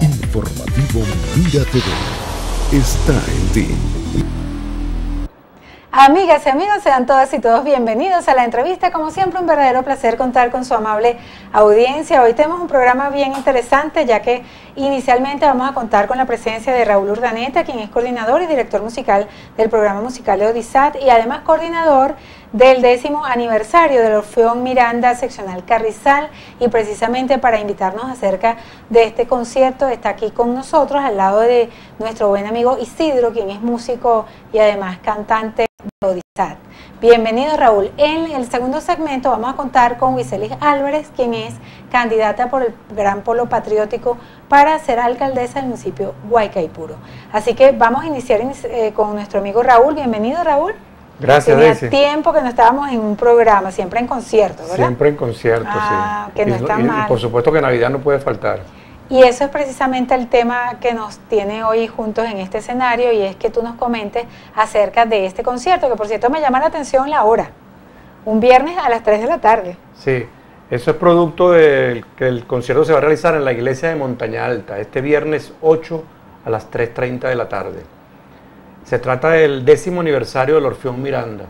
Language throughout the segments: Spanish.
Informativo Mira TV está en ti. Amigas y amigos, sean todas y todos bienvenidos a la entrevista. Como siempre, un verdadero placer contar con su amable audiencia. Hoy tenemos un programa bien interesante, ya que inicialmente vamos a contar con la presencia de Raúl Urdaneta, quien es coordinador y director musical del programa musical de Odisac y además coordinador del 10º aniversario del Orfeón Miranda seccional Carrizal, y precisamente para invitarnos acerca de este concierto está aquí con nosotros al lado de nuestro buen amigo Isidro, quien es músico y además cantante de Odisac. Bienvenido, Raúl. En el segundo segmento vamos a contar con Wisely Álvarez, quien es candidata por el Gran Polo Patriótico para ser alcaldesa del municipio Guaycaipuro. Así que vamos a iniciar con nuestro amigo Raúl. Bienvenido, Raúl. Gracias, Daisy. Tenía tiempo que no estábamos en un programa, siempre en concierto, ¿verdad? Siempre en concierto, sí. Que no está mal. Y por supuesto que Navidad no puede faltar. Y eso es precisamente el tema que nos tiene hoy juntos en este escenario, y es que tú nos comentes acerca de este concierto, que por cierto me llama la atención la hora, un viernes a las 3 de la tarde. Sí, eso es producto de que el concierto se va a realizar en la iglesia de Montaña Alta, este viernes 8 a las 3:30 de la tarde. Se trata del 10º aniversario del Orfeón Miranda.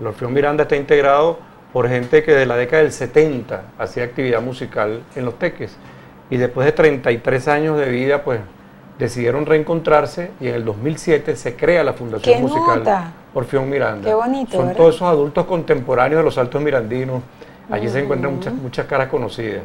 El Orfeón Miranda está integrado por gente que desde la década del 70 hacía actividad musical en Los Teques, y después de 33 años de vida, pues decidieron reencontrarse, y en el 2007 se crea la Fundación Musical Orfeón Miranda. Qué bonito. Son, ¿verdad?, todos esos adultos contemporáneos de los Altos Mirandinos. Allí se encuentran muchas caras conocidas.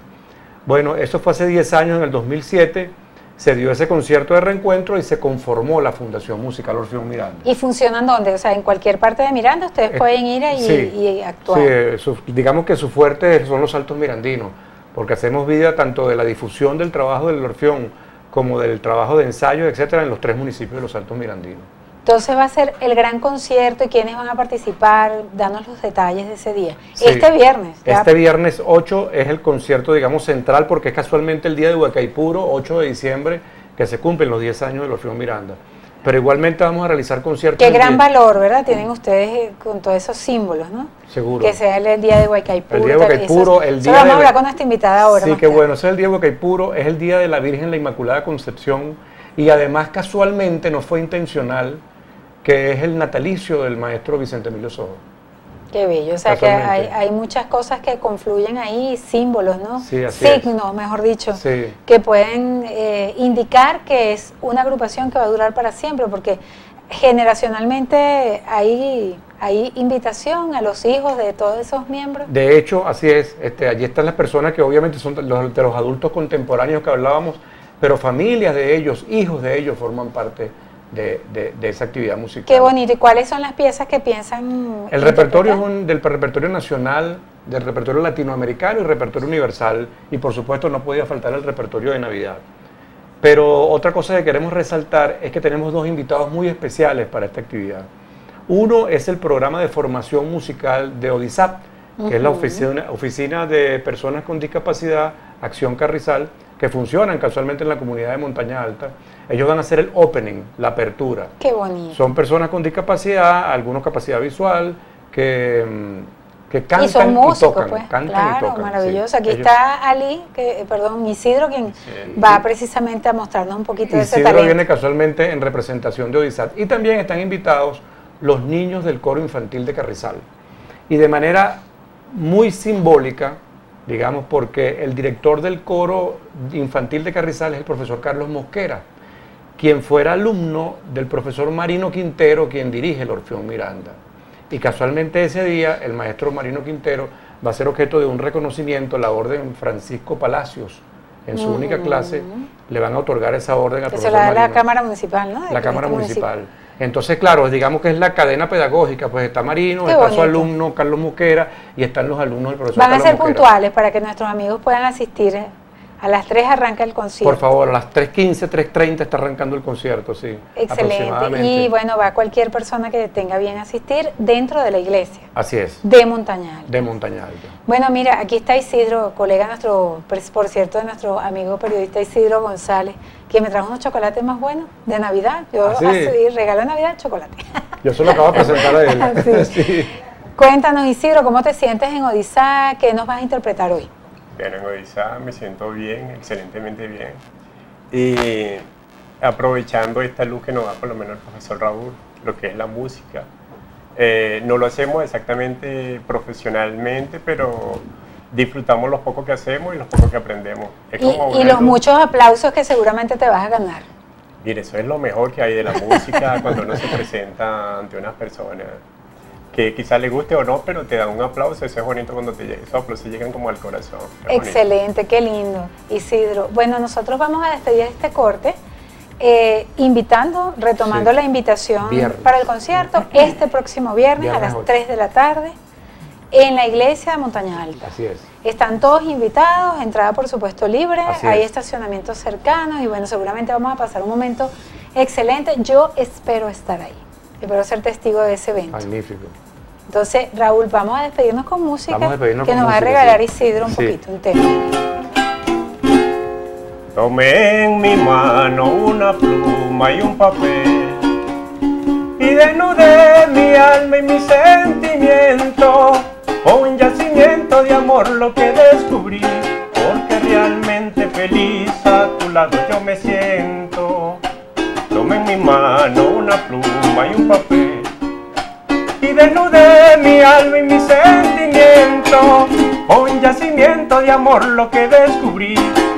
Bueno, eso fue hace 10 años, en el 2007. Se dio ese concierto de reencuentro y se conformó la Fundación Musical Orfeón Miranda. ¿Y funcionan dónde? O sea, en cualquier parte de Miranda ustedes pueden ir ahí y actuar. Sí, digamos que su fuerte son los Altos Mirandinos, porque hacemos vida tanto de la difusión del trabajo del Orfeón como del trabajo de ensayo, etcétera, en los 3 municipios de los Altos Mirandinos. Entonces va a ser el gran concierto, y ¿quiénes van a participar? Danos los detalles de ese día. Sí, este viernes. ¿Ya? Este viernes 8 es el concierto, digamos, central, porque es casualmente el día de Guaycaipuro, 8 de diciembre, que se cumplen los 10 años del Orfeón Miranda. Pero igualmente vamos a realizar conciertos. Qué gran valor, ¿verdad?, tienen ustedes con todos esos símbolos, ¿no? Seguro. Que sea el día de Guaycaipuro. El día de Guaycaipuro, el día de... Vamos a hablar con nuestra invitada ahora. Sí, qué bueno. Es el día de Guaycaipuro, es el día de la Virgen la Inmaculada Concepción, y además casualmente no fue intencional, que es el natalicio del maestro Vicente Emilio Soho. Qué bello, o sea que hay muchas cosas que confluyen ahí, símbolos, ¿no? Sí, así signos, mejor dicho, sí, que pueden indicar que es una agrupación que va a durar para siempre, porque generacionalmente hay invitación a los hijos de todos esos miembros. De hecho, así es, allí están las personas que obviamente son de los adultos contemporáneos que hablábamos, pero familias de ellos, hijos de ellos forman parte de esa actividad musical. Qué bonito. ¿Y cuáles son las piezas que piensan? El repertorio es del repertorio nacional, del repertorio latinoamericano y repertorio universal, y por supuesto no podía faltar el repertorio de Navidad. Pero otra cosa que queremos resaltar es que tenemos 2 invitados muy especiales para esta actividad. Uno es el programa de formación musical de Odisac, que es la oficina de personas con discapacidad, Acción Carrizal, que funcionan casualmente en la comunidad de Montaña Alta. Ellos van a hacer el opening, la apertura. Qué bonito. Son personas con discapacidad, algunos capacidad visual, que cantan y, son músicos, y tocan. Pues, cantan, claro, y tocan, maravilloso. Sí. Aquí está Ali, Isidro, quien va precisamente a mostrarnos un poquito de ese talento. Isidro viene casualmente en representación de Odisac. Y también están invitados los niños del coro infantil de Carrizal. Y de manera muy simbólica, digamos, porque el director del coro infantil de Carrizal es el profesor Carlos Mosquera, quien fuera alumno del profesor Marino Quintero, quien dirige el Orfeón Miranda. Y casualmente ese día el maestro Marino Quintero va a ser objeto de un reconocimiento, la orden Francisco Palacios. En su única clase le van a otorgar esa orden al profesor Marino. La Cámara Municipal, ¿no? La Cámara Municipal. Entonces, claro, digamos que es la cadena pedagógica, pues está Marino, está su alumno Carlos Mosquera y están los alumnos del profesor Carlos Mosquera. Van a ser puntuales para que nuestros amigos puedan asistir A las 3 arranca el concierto. Por favor, a las 3:15, 3:30 está arrancando el concierto, sí. Excelente. Y bueno, va cualquier persona que tenga bien asistir dentro de la iglesia. Así es. De Montaña Alta. De Montaña Alta. Bueno, mira, aquí está Isidro, colega nuestro, por cierto, de nuestro amigo periodista Isidro González, que me trajo unos chocolates más buenos de Navidad. Yo regalo de Navidad chocolate. Yo se lo acabo de presentar a él. Sí. Sí. Cuéntanos, Isidro, ¿cómo te sientes en Odisac? ¿Qué nos vas a interpretar hoy? Bueno, en Odisac me siento bien, excelentemente bien. Y aprovechando esta luz que nos da por lo menos el profesor Raúl, lo que es la música. No lo hacemos exactamente profesionalmente, pero disfrutamos los pocos que hacemos y los pocos que aprendemos. Y los muchos aplausos que seguramente te vas a ganar. Mire, eso es lo mejor que hay de la música cuando uno se presenta ante unas personas. Que quizás le guste o no, pero te dan un aplauso, eso es bonito cuando te llegan, esos aplausos llegan como al corazón. Excelente, qué lindo, Isidro. Bueno, nosotros vamos a despedir este corte, retomando la invitación para el concierto, este próximo viernes a las 3 de la tarde, en la iglesia de Montaña Alta. Así es. Están todos invitados, entrada por supuesto libre, hay estacionamientos cercanos y bueno, seguramente vamos a pasar un momento excelente, yo espero estar ahí. Espero ser testigo de ese evento. Magnífico. Entonces, Raúl, vamos a despedirnos con música, va a regalar Isidro un poquito, un tema. Tomé en mi mano una pluma y un papel y desnudé mi alma y mi sentimiento con un yacimiento de amor lo que descubrí, porque realmente feliz a tu lado yo me siento. Tomé en mi mano una pluma y un papel y desnudé mi alma y mi sentimiento con yacimiento de amor lo que descubrí,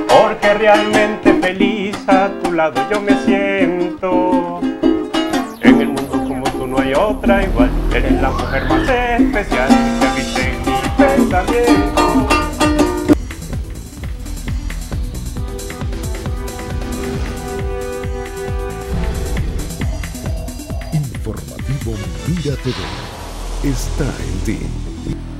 porque realmente feliz a tu lado yo me siento. En el mundo como tú no hay otra igual, eres la mujer más especial que habita en mi pensamiento. Mira TV, está en ti.